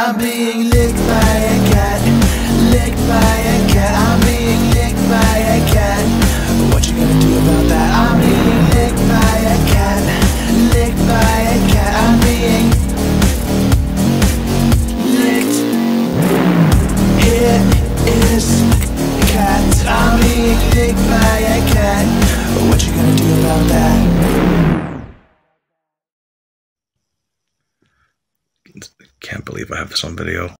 I'm being licked by a cat, licked by a cat. I'm being licked by a cat. What you gonna do about that? I'm being licked by a cat, licked by a cat. I'm being licked. Here is a cat. I'm being licked by a cat. What you gonna do about that? Can't believe I have this on video.